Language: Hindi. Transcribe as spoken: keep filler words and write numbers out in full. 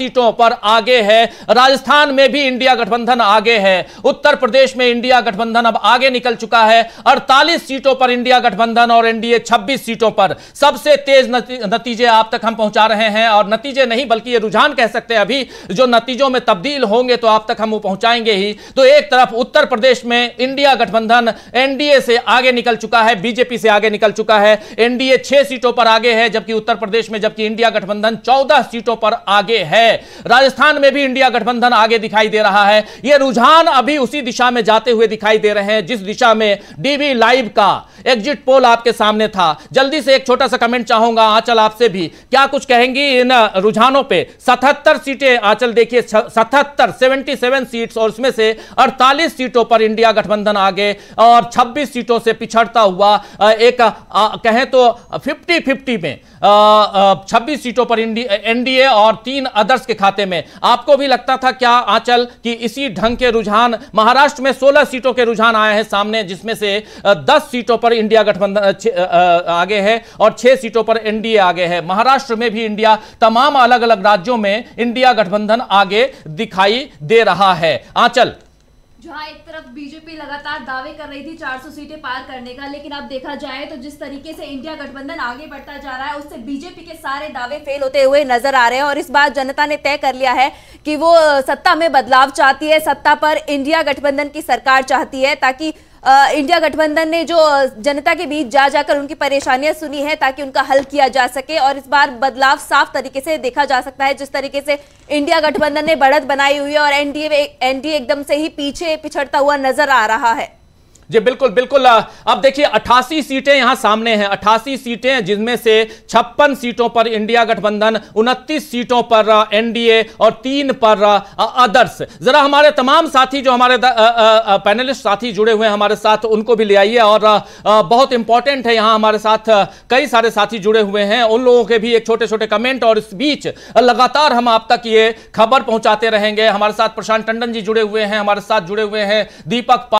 सीटों पर आगे है। राजस्थान में भी इंडिया गठबंधन आगे है। उत्तर प्रदेश में इंडिया गठबंधन अब आगे निकल चुका है। अड़तालीस सीटों पर इंडिया गठबंधन और एनडीए छब्बीस सीटों पर सबसे तेज नतीजे आप तक हम पहुंचा रहे हैं, और नतीजे नहीं बल्कि ये रुझान कह सकते हैं। अभी जो नतीजों में तब्दील होंगे तो आप तक हम वो पहुंचाएंगे ही। तो एक तरफ उत्तर प्रदेश में इंडिया गठबंधन एनडीए से आगे निकल चुका है, बीजेपी से आगे निकल चुका है। एनडीए छह सीटों पर आगे है जबकि उत्तर प्रदेश में, जबकि इंडिया गठबंधन चौदह सीटों पर आगे है। राजस्थान में भी इंडिया गठबंधन आगे दिखाई दे रहा है। यह रुझान अभी उसी दिशा में जाते हुए दिखाई दे रहे हैं जिस दिशा में डीबी लाइव का एग्जिट पोल आपके सामने था। जल्दी से एक छोटा सा कमेंट चाहूंगा आंचल आपसे भी, क्या कुछ कहेंगी इन रुझानों पे? सतहत्तर सीटें आंचल देखिए, सतहत्तर सेवेंटी सेवन सीट, और उसमें से अड़तालीस सीटों पर इंडिया गठबंधन आगे और छब्बीस सीटों से पिछड़ता हुआ, एक कहें तो फिफ्टी फिफ्टी में छब्बीस सीटों पर एनडीए और तीन अदर्स के खाते में। आपको भी लगता था क्या आंचल कि इसी ढंग के रुझान महाराष्ट्र में सोलह सीटों के रुझान आए हैं सामने, जिसमें से दस सीटों पर इंडिया गठबंधन आगे है और छह सीटों पर एनडीए आगे है। महाराष्ट्र में भी इंडिया, तमाम अलग अलग राज्यों में इंडिया गठबंधन आगे दिखाई दे रहा है। आंचल, जहां एक तरफ बीजेपी लगातार दावे कर रही थी चार सौ सीटें पार करने का, लेकिन अब देखा जाए तो जिस तरीके से इंडिया गठबंधन आगे बढ़ता जा रहा है उससे बीजेपी के सारे दावे फेल होते हुए नजर आ रहे हैं। और इस बार जनता ने तय कर लिया है कि वो सत्ता में बदलाव चाहती है, सत्ता पर इंडिया गठबंधन की सरकार चाहती है, ताकि इंडिया गठबंधन ने जो जनता के बीच जा जाकर उनकी परेशानियां सुनी है ताकि उनका हल किया जा सके। और इस बार बदलाव साफ तरीके से देखा जा सकता है। जिस तरीके से इंडिया गठबंधन ने बढ़त बनाई हुई है और एनडीए एनडीए एकदम से ही पीछे पिछड़ता हुआ नजर आ रहा है। जी बिल्कुल बिल्कुल। अब देखिए अट्ठासी सीटें यहां सामने हैं, अट्ठासी सीटें जिनमें से छप्पन सीटों पर इंडिया गठबंधन, उनतीस सीटों पर एनडीए और तीन पर अदर्स। जरा हमारे तमाम साथी जो हमारे पैनलिस्ट साथी जुड़े हुए हैं हमारे साथ, उनको भी ले आइए। और आ, आ, बहुत इंपॉर्टेंट है, यहां हमारे साथ कई सारे साथी जुड़े हुए हैं, उन लोगों के भी एक छोटे छोटे कमेंट। और इस बीच लगातार हम आप तक ये खबर पहुंचाते रहेंगे। हमारे साथ प्रशांत टंडन जी जुड़े हुए हैं, हमारे साथ जुड़े हुए हैं दीपक